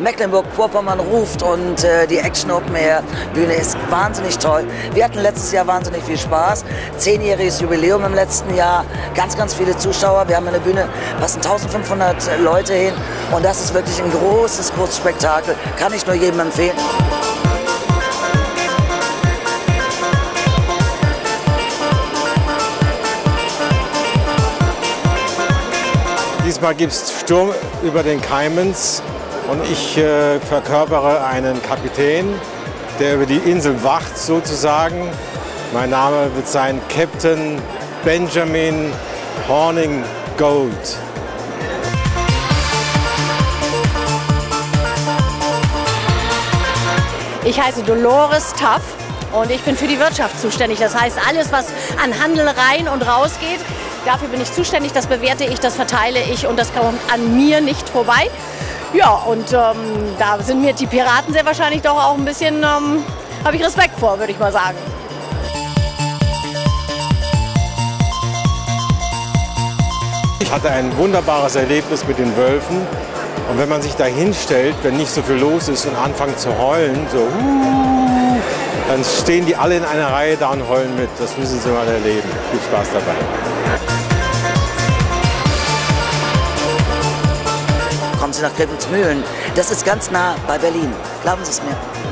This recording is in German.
Mecklenburg-Vorpommern ruft und die Action Open Air Bühne ist wahnsinnig toll. Wir hatten letztes Jahr wahnsinnig viel Spaß. 10-jähriges Jubiläum im letzten Jahr, ganz, ganz viele Zuschauer. Wir haben eine Bühne, passen 1500 Leute hin und das ist wirklich ein großes, großes Spektakel. Kann ich nur jedem empfehlen. Diesmal gibt es Sturm über den Caymans und ich verkörpere einen Kapitän, der über die Insel wacht sozusagen. Mein Name wird sein Captain Benjamin Horning Gold. Ich heiße Dolores Taff und ich bin für die Wirtschaft zuständig. Das heißt, alles, was an Handel rein und raus geht, dafür bin ich zuständig, das bewerte ich, das verteile ich und das kommt an mir nicht vorbei. Ja, und da sind mir die Piraten sehr wahrscheinlich doch auch ein bisschen, habe ich Respekt vor, würde ich mal sagen. Ich hatte ein wunderbares Erlebnis mit den Wölfen und wenn man sich da hinstellt, wenn nicht so viel los ist und anfängt zu heulen, so dann stehen die alle in einer Reihe da und heulen mit. Das müssen Sie mal erleben. Viel Spaß dabei. Kommen Sie nach Grevesmühlen. Das ist ganz nah bei Berlin. Glauben Sie es mir.